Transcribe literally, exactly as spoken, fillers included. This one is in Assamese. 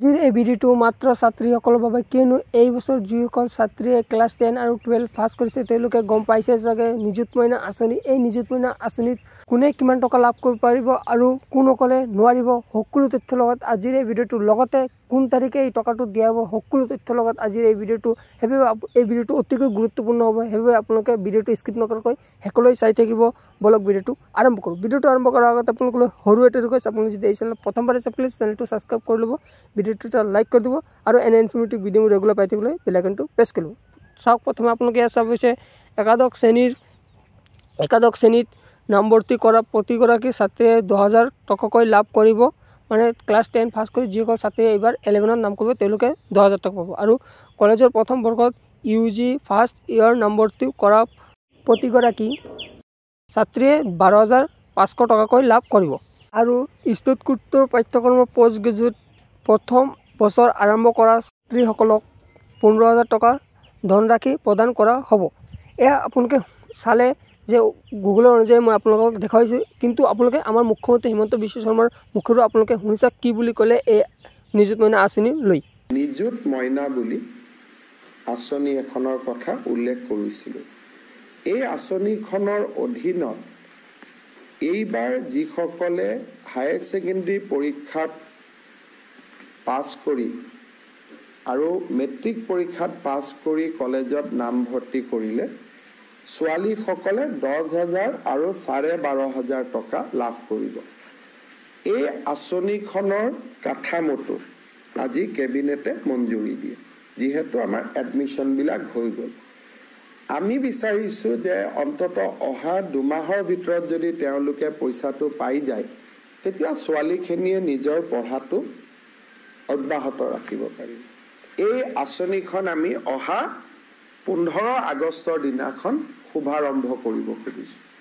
আজিৰ এই ভিডিঅ'টো মাত্ৰ ছাত্ৰীসকলৰ বাবে, কিয়নো এই বছৰ যিসকল ছাত্ৰীয়ে ক্লাছ টেন আৰু টুৱেলভ পাছ কৰিছে তেওঁলোকে গম পাইছে চাগে নিযুত মাইনা আঁচনি। এই নিযুত মাইনা আঁচনিত কোনে কিমান টকা লাভ কৰিব পাৰিব আৰু কোনসকলে নোৱাৰিব সকলো তথ্যৰ লগত আজিৰ এই ভিডিঅ'টো, লগতে কোন তাৰিখে এই টকাটো দিয়া হ'ব সকলো তথ্যৰ লগত আজিৰ এই ভিডিঅ'টো। সেইবাবে এই ভিডিঅ'টো অতিকৈ গুৰুত্বপূৰ্ণ হ'ব, সেইবাবে আপোনালোকে ভিডিঅ'টো স্কিপ নকৰাকৈ সকলোৱে চাই থাকিব। বলক ভিডিঅ'টো আৰম্ভ কৰোঁ। ভিডিঅ'টো আৰম্ভ কৰাৰ আগত আপোনালোকলৈ সৰু এটা ৰিকুৱেষ্ট, আপোনালোকে যদি এই চেনেলত প্ৰথমবাৰ আছে প্লিজ চেনেলটো ছাবস্ক্ৰাইব কৰি ল'ব, ভিডিঅ'টো লাইক কৰি দিব আৰু এনে ইনফৰ্মেটিভ ভিডিঅ' মই ৰেগুলাৰ পাই থাকিবলৈ বেল আইকনটো প্ৰেছ কৰি ল'ব। চাওক, প্ৰথমে আপোনালোকে ইয়াত চাব হৈছে একাদশ শ্ৰেণীৰ একাদশ শ্ৰেণীত নামভৰ্তি কৰা প্ৰতিগৰাকী ছাত্ৰীয়ে দহ হাজাৰ টকাকৈ লাভ কৰিব। মানে ক্লাছ টেন পাছ কৰি যিসকল ছাত্ৰীয়ে এইবাৰ এলেভেনত নাম কৰিব তেওঁলোকে দহ হাজাৰ টকা পাব। আৰু কলেজৰ প্ৰথম বৰ্ষত ইউ জি ফাৰ্ষ্ট ইয়েৰ নামভৰ্তি কৰা প্ৰতিগৰাকী ছাত্ৰীয়ে বাৰ হাজাৰ পাঁচশ টকাকৈ লাভ কৰিব। আৰু স্নাতকোত্তৰ পাঠ্যক্ৰমৰ পোষ্ট গ্ৰেজুৱেট প্ৰথম বছৰ আৰম্ভ কৰা ছাত্ৰীসকলক পোন্ধৰ হাজাৰ টকা ধনৰাশি প্ৰদান কৰা হ'ব। এয়া আপোনালোকে চালে যে গুগলৰ অনুযায়ী মই আপোনালোকক দেখুৱাইছোঁ, কিন্তু আপোনালোকে আমাৰ মুখ্যমন্ত্ৰী হিমন্ত বিশ্ব শৰ্মাৰ মুখেৰে আপোনালোকে শুনিছা কি বুলি ক'লে এই নিযুত মইনা আঁচনি লৈ। নিযুত মইনা বুলি আঁচনি এখনৰ কথা উল্লেখ কৰিছিলোঁ। এই আঁচনিখনৰ অধীনত এইবাৰ যিসকলে হায়াৰ ছেকেণ্ডেৰী পৰীক্ষাত পাছ কৰি আৰু মেট্ৰিক পৰীক্ষাত পাছ কৰি কলেজত নামভৰ্তি কৰিলে ছোৱালীসকলে দহ হাজাৰ আৰু চাৰে বাৰ হাজাৰ টকা লাভ কৰিব। এই আঁচনিখনৰ কাঠামোটো আজি কেবিনেটে মঞ্জুৰি দিয়ে, যিহেতু আমাৰ এডমিশ্যনবিলাক হৈ গ'ল। আমি বিচাৰিছোঁ যে অন্ততঃ অহা দুমাহৰ ভিতৰত যদি তেওঁলোকে পইচাটো পাই যায়, তেতিয়া ছোৱালীখিনিয়ে নিজৰ পঢ়াটো অব্যাহত ৰাখিব পাৰিব। এই আঁচনিখন আমি অহা পোন্ধৰ আগষ্টৰ দিনাখন শুভাৰম্ভ কৰিব খুজিছোঁ।